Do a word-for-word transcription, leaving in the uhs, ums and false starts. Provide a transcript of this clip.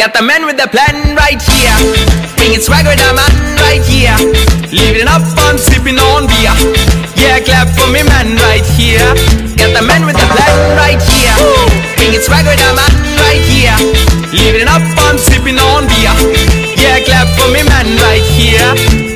Got the man with the plan right here, bringing swagger with the man right here, living up and sipping on beer. Yeah, clap for me man right here. Got the man with the plan right here, bringing swagger with the man right here, living up and sipping on beer. Yeah, clap for me man right here.